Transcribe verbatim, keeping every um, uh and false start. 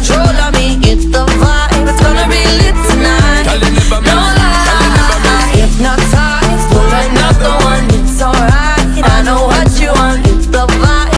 control.